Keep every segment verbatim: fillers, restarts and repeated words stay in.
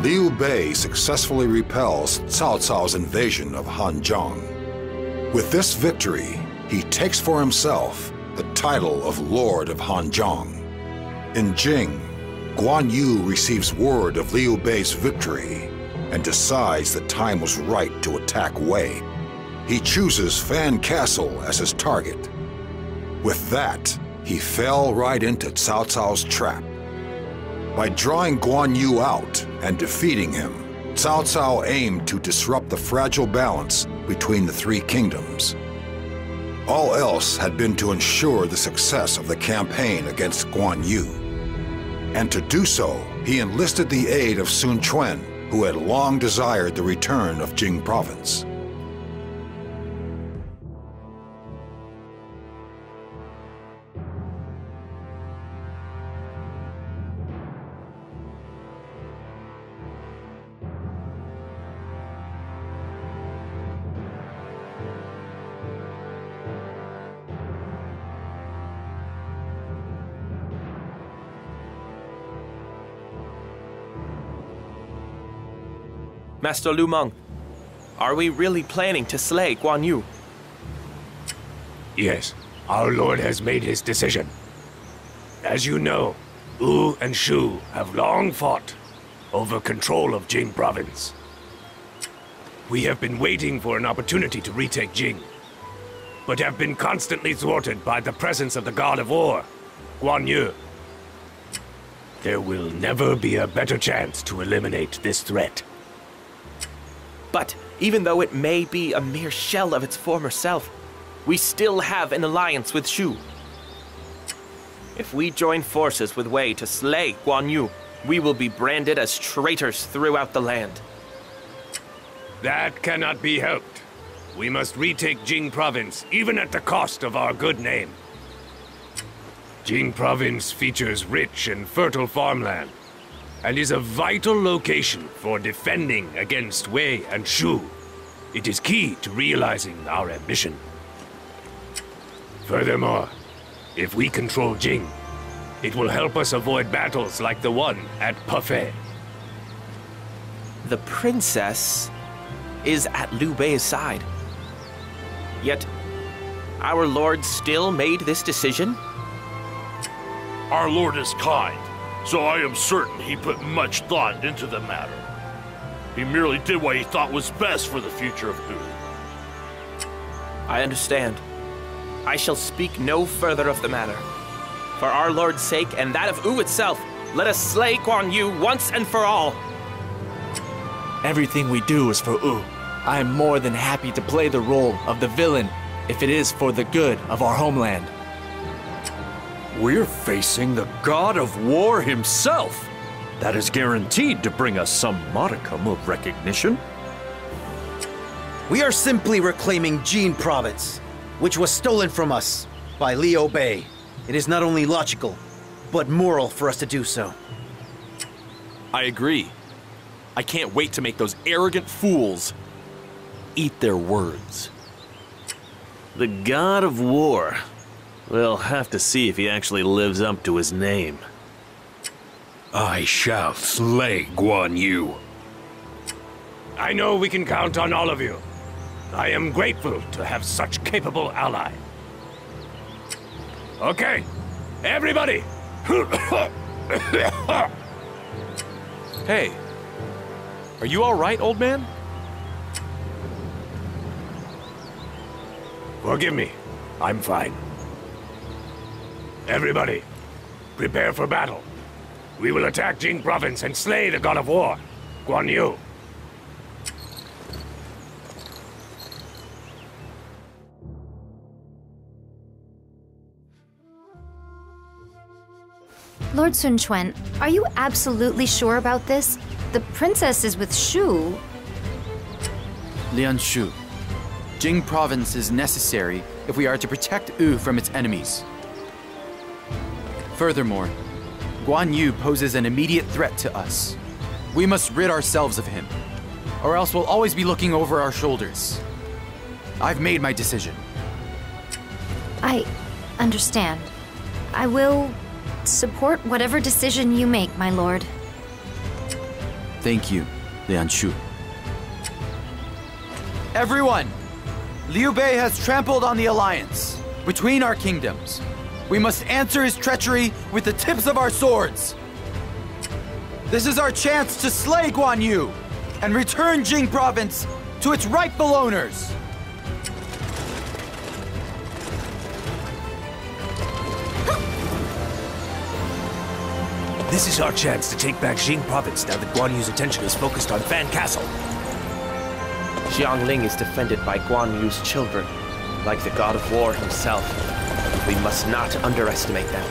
Liu Bei successfully repels Cao Cao's invasion of Hanzhong. With this victory, he takes for himself the title of Lord of Hanzhong. In Jing, Guan Yu receives word of Liu Bei's victory and decides the time was right to attack Wei. He chooses Fan Castle as his target. With that, he fell right into Cao Cao's trap. By drawing Guan Yu out and defeating him, Cao Cao aimed to disrupt the fragile balance between the three kingdoms. All else had been to ensure the success of the campaign against Guan Yu. And to do so, he enlisted the aid of Sun Quan, who had long desired the return of Jing Province. Master Lu Meng, are we really planning to slay Guan Yu? Yes, our lord has made his decision. As you know, Wu and Shu have long fought over control of Jing Province. We have been waiting for an opportunity to retake Jing, but have been constantly thwarted by the presence of the god of war, Guan Yu. There will never be a better chance to eliminate this threat. But even though it may be a mere shell of its former self, we still have an alliance with Shu. If we join forces with Wei to slay Guan Yu, we will be branded as traitors throughout the land. That cannot be helped. We must retake Jing Province, even at the cost of our good name. Jing Province features rich and fertile farmland, and is a vital location for defending against Wei and Shu. It is key to realizing our ambition. Furthermore, if we control Jing, it will help us avoid battles like the one at Puffay. The princess is at Liu Bei's side. Yet, our lord still made this decision? Our lord is kind, so I am certain he put much thought into the matter. He merely did what he thought was best for the future of Wu. I understand. I shall speak no further of the matter. For our lord's sake and that of Wu itself, let us slay Guan Yu once and for all. Everything we do is for Wu. I am more than happy to play the role of the villain if it is for the good of our homeland. We're facing the god of war himself! That is guaranteed to bring us some modicum of recognition. We are simply reclaiming Jing Province, which was stolen from us by Liu Bei. It is not only logical, but moral for us to do so. I agree. I can't wait to make those arrogant fools eat their words. The god of war. We'll have to see if he actually lives up to his name. I shall slay Guan Yu. I know we can count on all of you. I am grateful to have such capable ally. Okay, everybody! Hey, are you all right, old man? Forgive me, I'm fine. Everybody, prepare for battle. We will attack Jing Province and slay the god of war, Guan Yu. Lord Sun Quan, are you absolutely sure about this? The princess is with Shu. Lianshi, Jing Province is necessary if we are to protect Wu from its enemies. Furthermore, Guan Yu poses an immediate threat to us. We must rid ourselves of him, or else we'll always be looking over our shoulders. I've made my decision. I understand. I will support whatever decision you make, my lord. Thank you, Lianshi. Everyone, Liu Bei has trampled on the alliance between our kingdoms. We must answer his treachery with the tips of our swords. This is our chance to slay Guan Yu and return Jing Province to its rightful owners. This is our chance to take back Jing Province now that Guan Yu's attention is focused on Fan Castle. Xiangling is defended by Guan Yu's children, like the god of war himself. We must not underestimate them.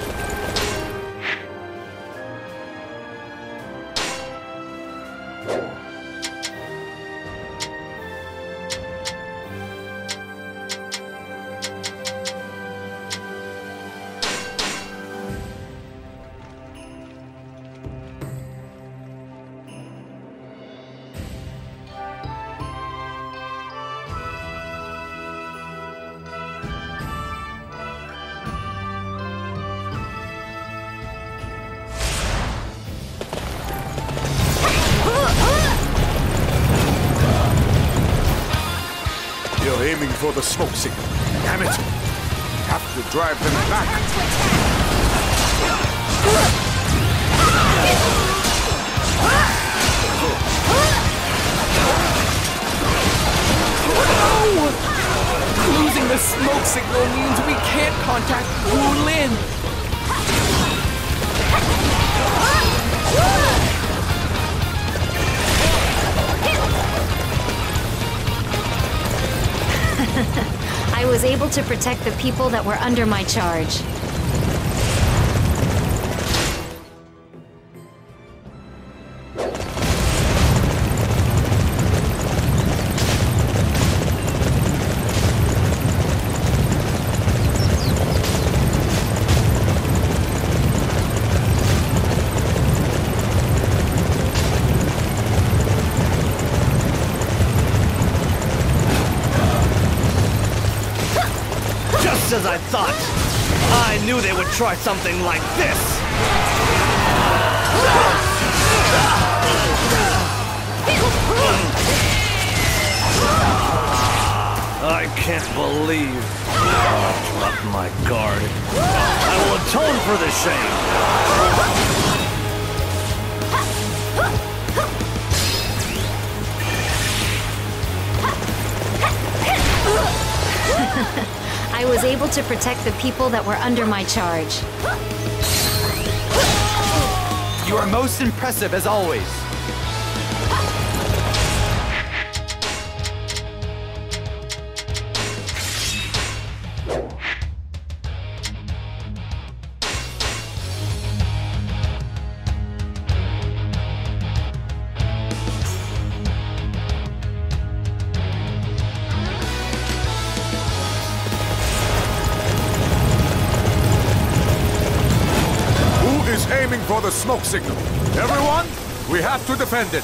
For the smoke signal. Damn it! We have to drive them back! No! Losing the smoke signal means we can't contact Wu Lin! I was able to protect the people that were under my charge. As I thought. I knew they would try something like this. I can't believe I dropped my guard. I will atone for this shame. I was able to protect the people that were under my charge. You are most impressive as always. For the smoke signal. Everyone, we have to defend it.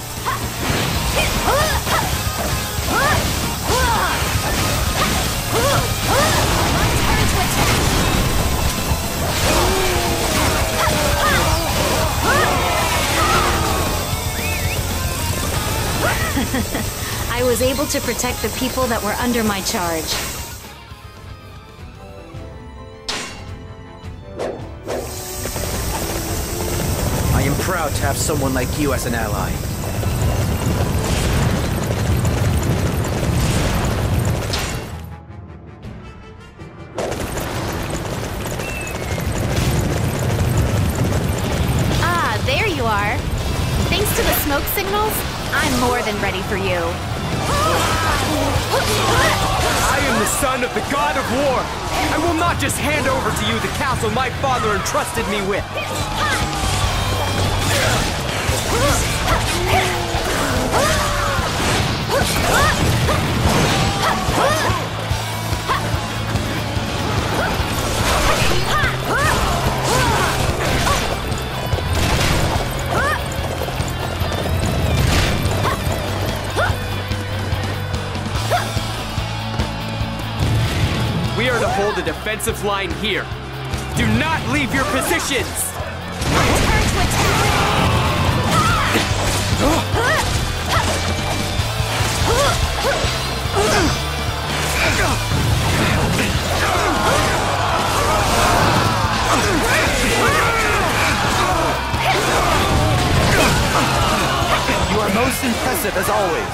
I was able to protect the people that were under my charge. Proud to have someone like you as an ally. Ah, there you are. Thanks to the smoke signals, I'm more than ready for you. I am the son of the god of war. I will not just hand over to you the castle my father entrusted me with. We are to hold the defensive line here. Do not leave your positions! Return to attack! Just impressive as always.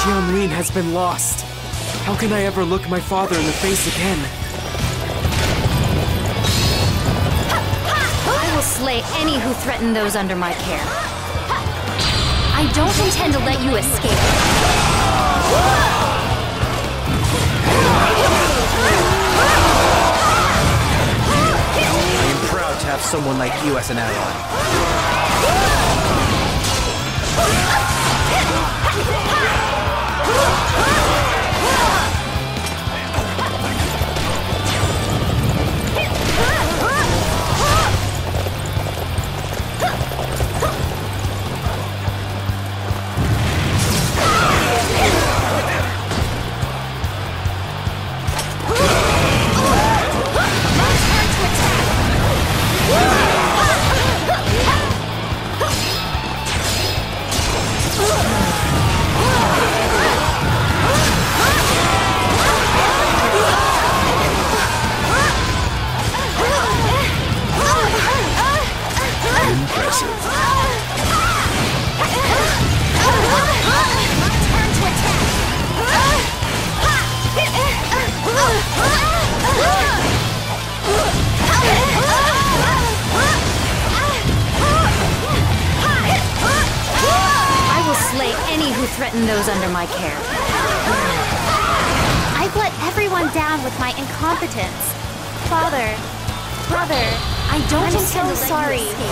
Jiangling has been lost. How can I ever look my father in the face again? I will slay any who threaten those under my care. I don't intend to let you escape. To have someone like you as an ally. Threaten those under my care. I've let everyone down with my incompetence. Father, brother, I don't I'm intend so to sorry. Let you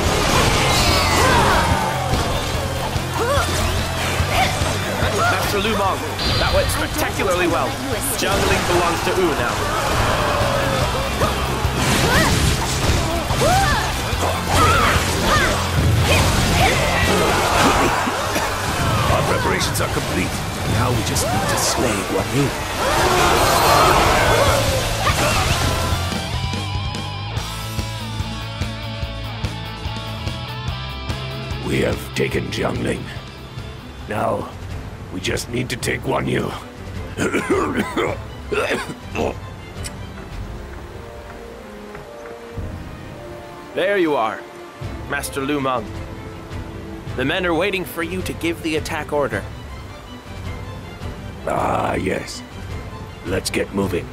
escape. Master Lu Meng, that went spectacularly well. Jiangling belongs to Wu now. Preparations are complete. Now we just need to slay Guan Yu. We have taken Jiangling. Now we just need to take Guan Yu. There you are, Master Lu Meng. The men are waiting for you to give the attack order. Ah, yes. Let's get moving.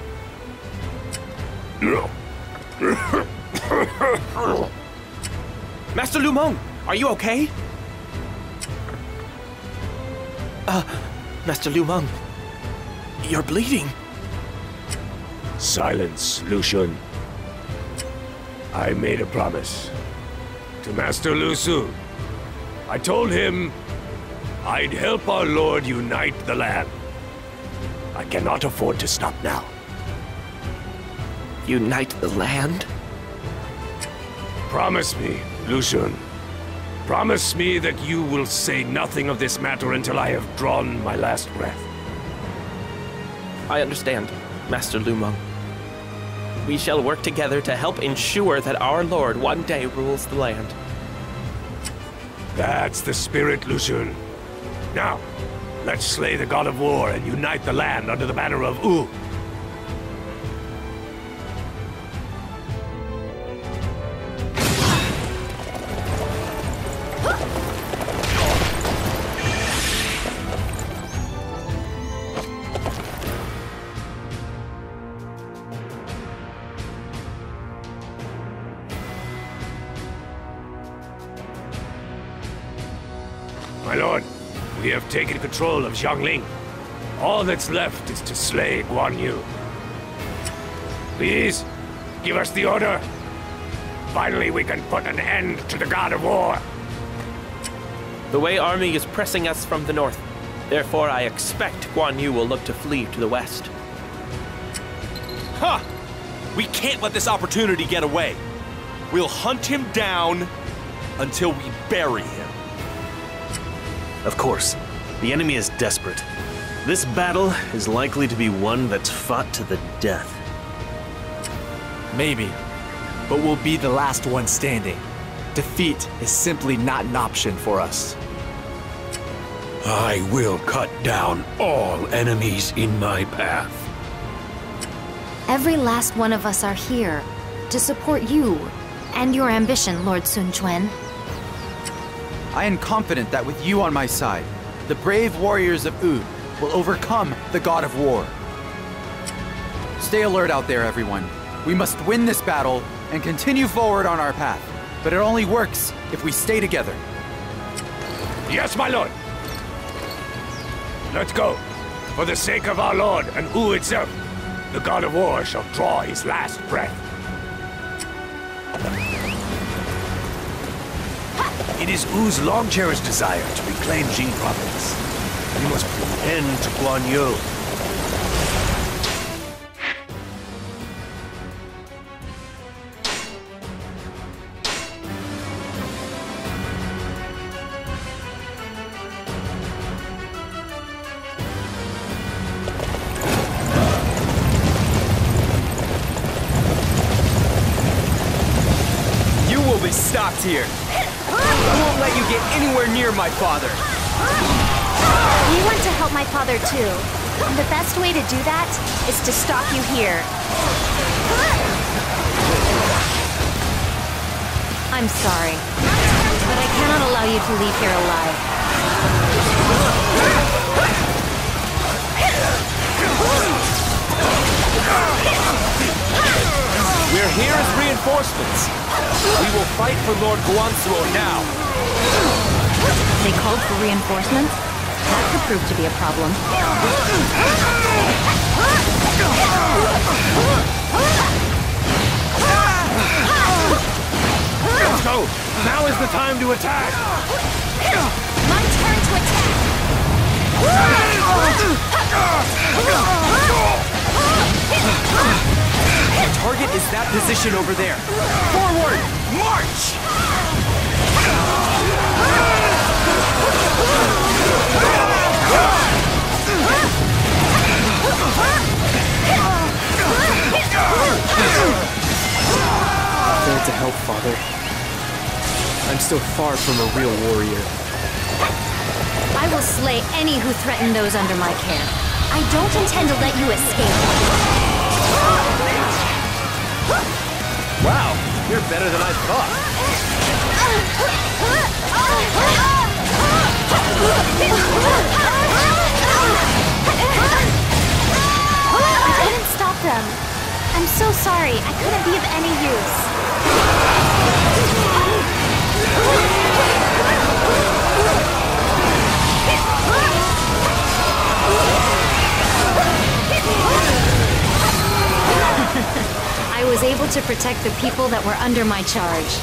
Master Lu Meng, are you okay? Uh, Master Lu Meng, you're bleeding. Silence, Lu Xun. I made a promise to Master Lu Su. I told him I'd help our Lord unite the land. I cannot afford to stop now. Unite the land? Promise me, Lu Xun. Promise me that you will say nothing of this matter until I have drawn my last breath. I understand, Master Lu Meng. We shall work together to help ensure that our Lord one day rules the land. That's the spirit, Lu Xun. Now, let's slay the god of war and unite the land under the banner of Wu. Taken control of Xiangling. All that's left is to slay Guan Yu. Please, give us the order. Finally, we can put an end to the god of war. The Wei army is pressing us from the north. Therefore, I expect Guan Yu will look to flee to the west. Huh! We can't let this opportunity get away. We'll hunt him down until we bury him. Of course, the enemy is desperate. This battle is likely to be one that's fought to the death. Maybe, but we'll be the last one standing. Defeat is simply not an option for us. I will cut down all enemies in my path. Every last one of us are here to support you and your ambition, Lord Sun Quan. I am confident that with you on my side, the brave warriors of Wu will overcome the god of war. Stay alert out there, everyone. We must win this battle and continue forward on our path, but it only works if we stay together. Yes, my lord. Let's go. For the sake of our lord and Wu itself, the god of war shall draw his last breath. It is Wu's long-cherished desire to reclaim Jing Province. We must put an end to Guan Yu. Stopped here. I won't let you get anywhere near my father. We want to help my father too. The best way to do that is to stop you here. I'm sorry, but I cannot allow you to leave here alive. We're here as reinforcements. We will fight for Lord Guansuo now. They called for reinforcements? That could prove to be a problem. Let's go! Now is the time to attack! My turn to attack! The target is that position over there. Forward! March! I failed to help, Father. I'm still far from a real warrior. I will slay any who threaten those under my care. I don't intend to let you escape. Wow, you're better than I thought. I couldn't stop them. I'm so sorry, I couldn't be of any use. I was able to protect the people that were under my charge.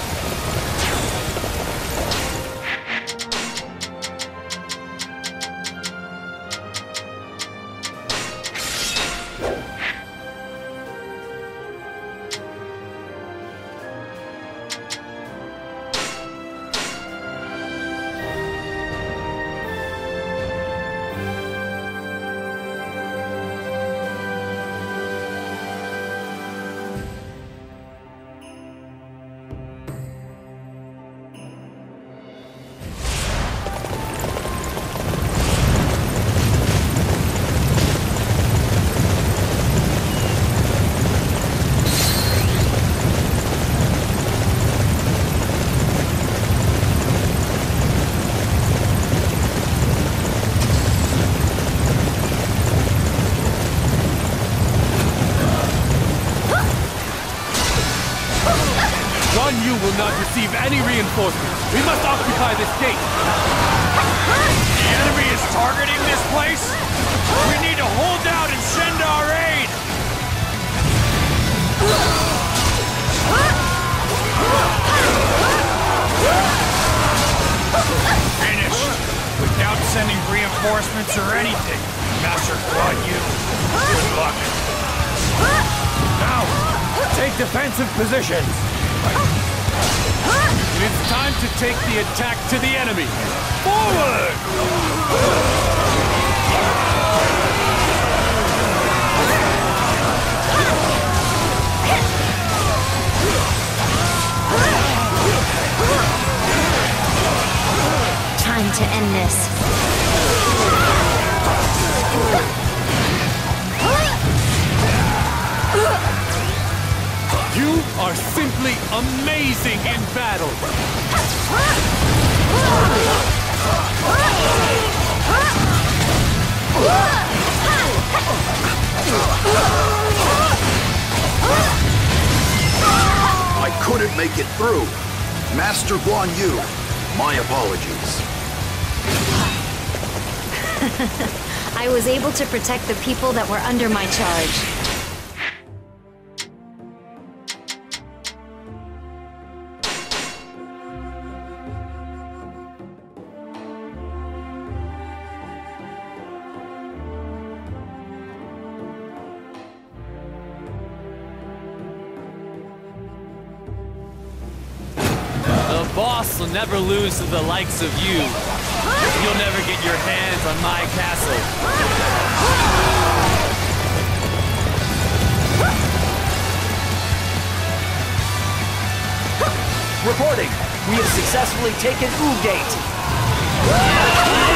Reinforcements. We must occupy this gate. The enemy is targeting this place. We need to hold out and send our aid. Finished. Without sending reinforcements or anything, Master Guan Yu. Good luck. Now, take defensive positions. It is time to take the attack to the enemy. Forward! To end this. You are simply amazing in battle. I couldn't make it through. Master Guan Yu, my apologies. I was able to protect the people that were under my charge. The boss will never lose to the likes of you. You'll never get your hands on my castle. Reporting. We have successfully taken U-Gate. I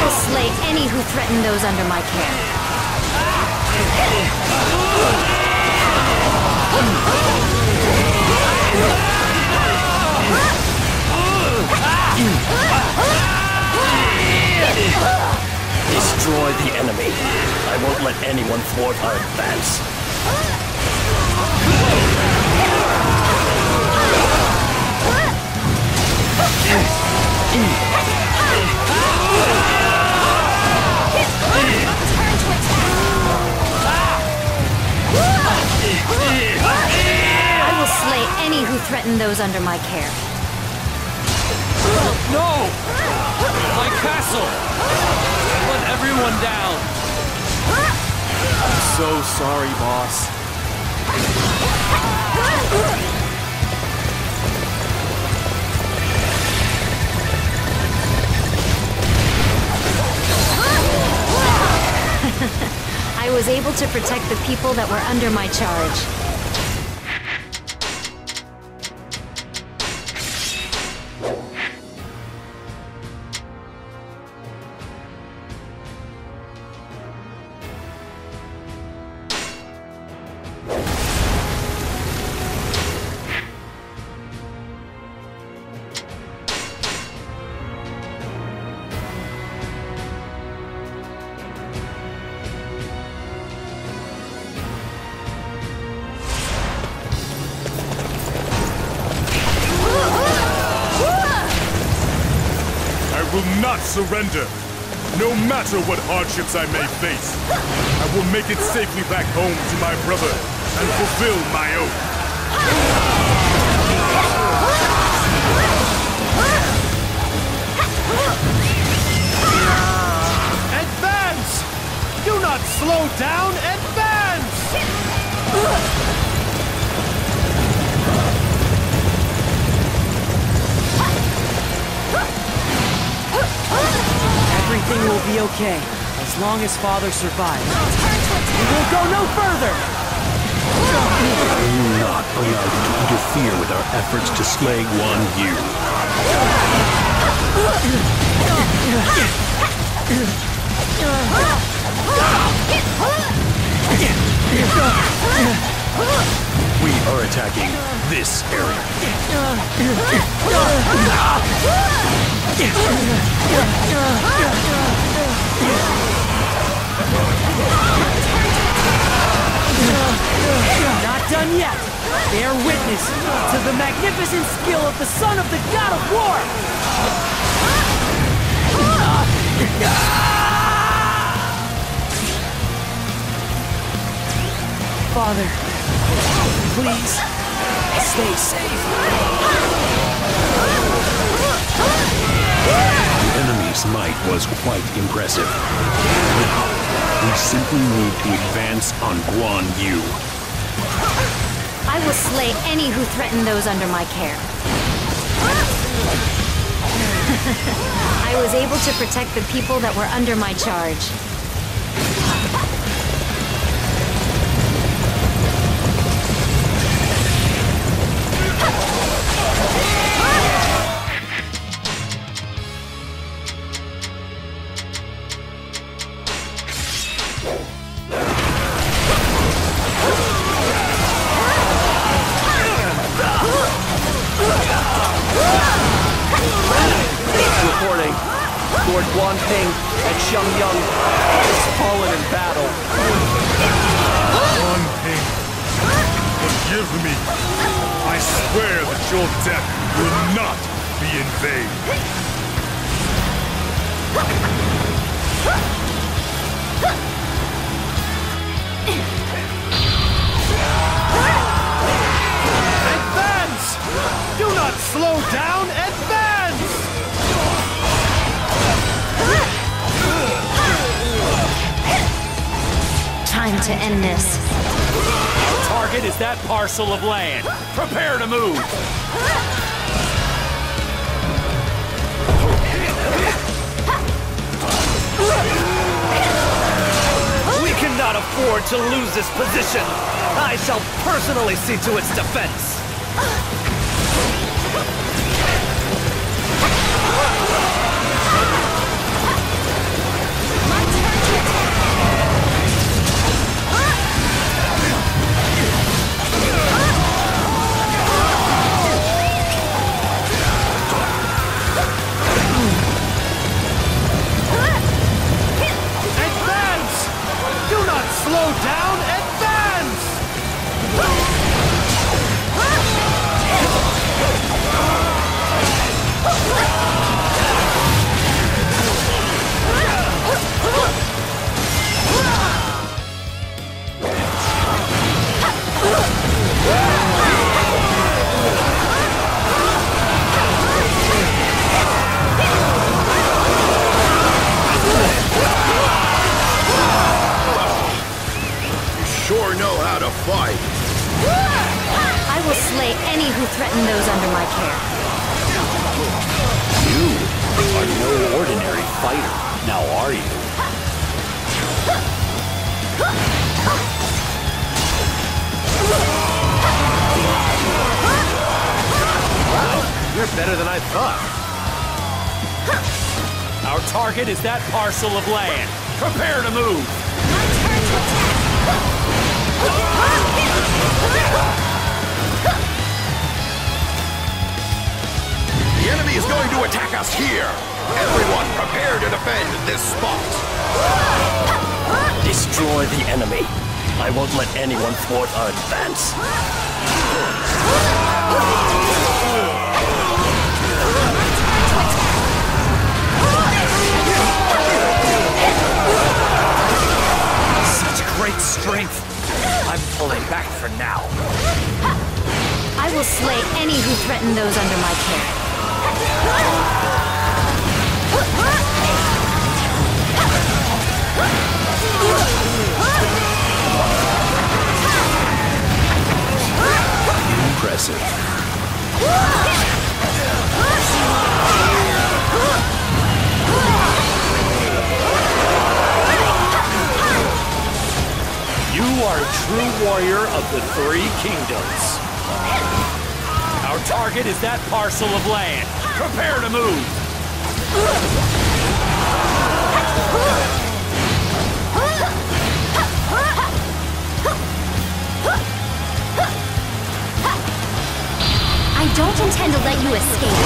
will slay any who threaten those under my care. Destroy the enemy. I won't let anyone thwart our advance. I will slay any who threaten those under my care. No! My castle! Let everyone down! I'm so sorry, boss. I was able to protect the people that were under my charge. Surrender. No matter what hardships I may face, I will make it safely back home to my brother and fulfill my oath. Advance! Do not slow down, advance! Everything will be okay, as long as Father survives. We will go no further! Are you not allowed to interfere with our efforts to slay Guan Yu? We are attacking this area. Not done yet! Bear witness to the magnificent skill of the son of the god of war! Father, please, stay safe. The enemy's might was quite impressive. Now, we simply need to advance on Guan Yu. I will slay any who threaten those under my care. I was able to protect the people that were under my charge. Of land. Prepare to move. We cannot afford to lose this position. I shall personally see to its defense. Is that parcel of land. Prepare to move. My turn to attack. The enemy is going to attack us here. Everyone prepare to defend this spot. Destroy the enemy. I won't let anyone thwart our advance. Great strength. I'm pulling back for now. I will slay any who threaten those under my care. Impressive. You are a true warrior of the Three Kingdoms. Our target is that parcel of land. Prepare to move. I don't intend to let you escape.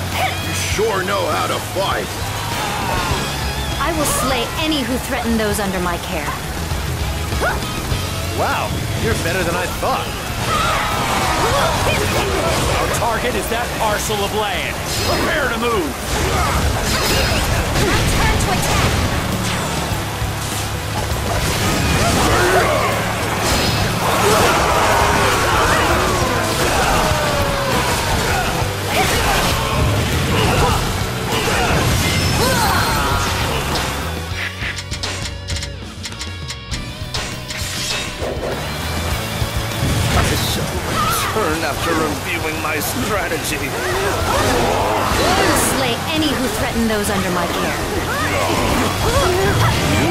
You sure know how to fight. I will slay any who threaten those under my care. Wow, you're better than I thought. Our target is that parcel of land. Prepare to move. My turn to attack. shall return after reviewing my strategy. I will slay any who threaten those under my care. You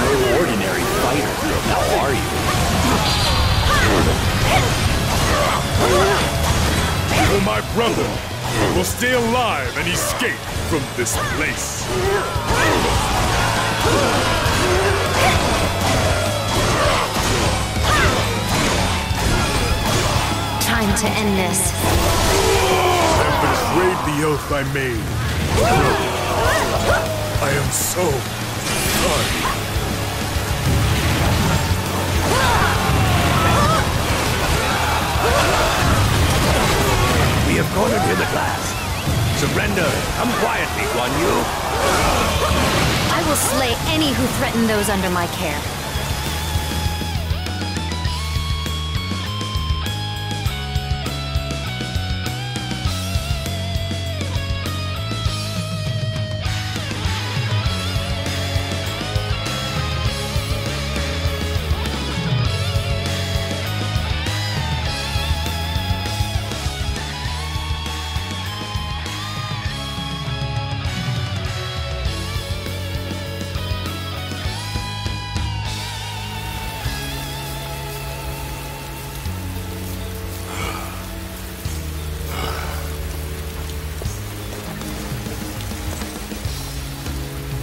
are no ordinary fighter. How are you? Oh, my brother will stay alive and escape from this place. Time to end this. I've betrayed the oath I made. I am so sorry. We have cornered him at last. Surrender. Come quietly, Guan Yu. I will slay any who threaten those under my care.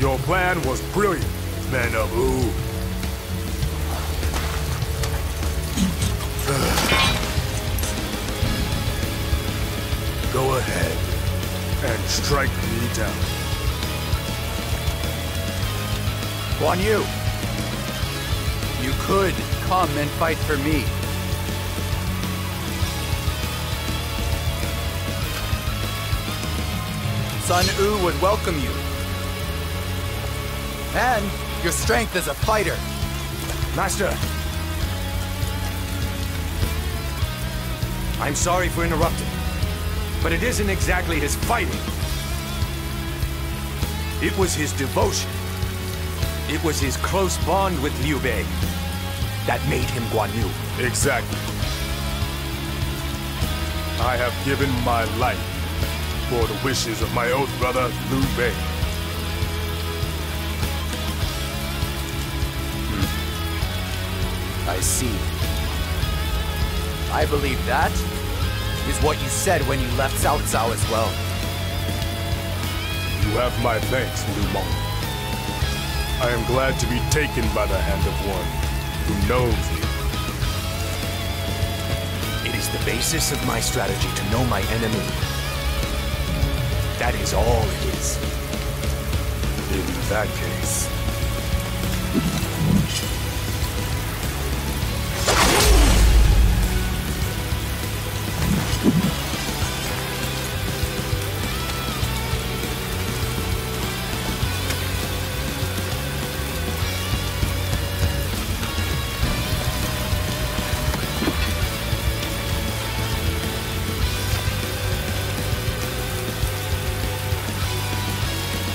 Your plan was brilliant, men of Wu. Go ahead and strike me down. Guan Yu, you could come and fight for me. Sun Wu would welcome you. And your strength as a fighter. Master! I'm sorry for interrupting, but it isn't exactly his fighting. It was his devotion. It was his close bond with Liu Bei that made him Guan Yu. Exactly. I have given my life for the wishes of my old brother, Liu Bei. I see. I believe that is what you said when you left Cao Cao as well. You have my thanks, Lu Meng. I am glad to be taken by the hand of one who knows you. It is the basis of my strategy to know my enemy. That is all it is. In that case...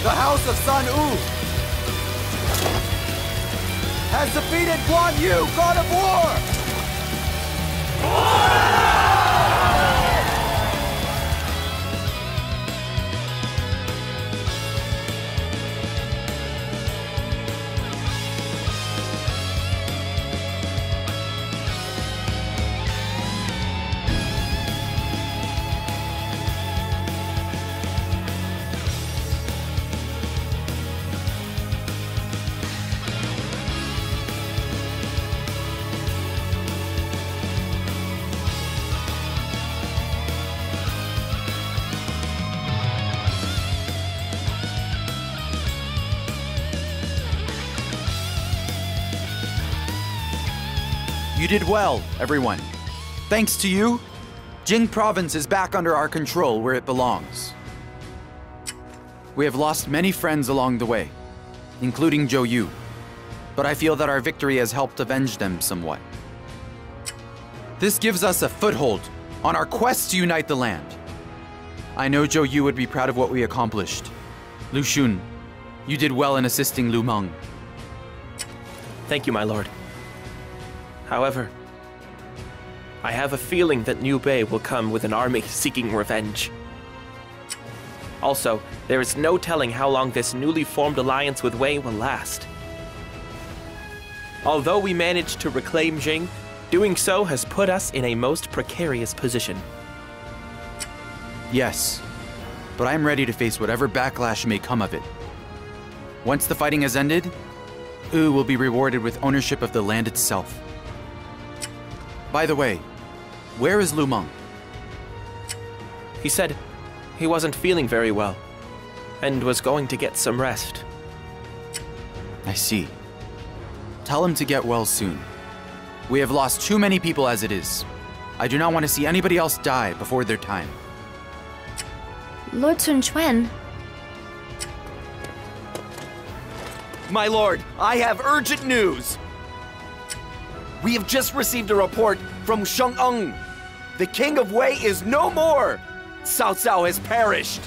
The House of Sun Wu has defeated Guan Yu, God of War! You did well, everyone. Thanks to you, Jing Province is back under our control where it belongs. We have lost many friends along the way, including Zhou Yu, but I feel that our victory has helped avenge them somewhat. This gives us a foothold on our quest to unite the land. I know Zhou Yu would be proud of what we accomplished. Lu Xun, you did well in assisting Lu Meng. Thank you, my lord. However, I have a feeling that Liu Bei will come with an army seeking revenge. Also, there is no telling how long this newly formed alliance with Wei will last. Although we managed to reclaim Jing, doing so has put us in a most precarious position. Yes, but I am ready to face whatever backlash may come of it. Once the fighting has ended, Wu will be rewarded with ownership of the land itself. By the way, where is Lu Meng? He said he wasn't feeling very well and was going to get some rest. I see. Tell him to get well soon. We have lost too many people as it is. I do not want to see anybody else die before their time. Lord Sun Quan. My lord, I have urgent news! We have just received a report from Sheng'eng. The king of Wei is no more! Cao Cao has perished!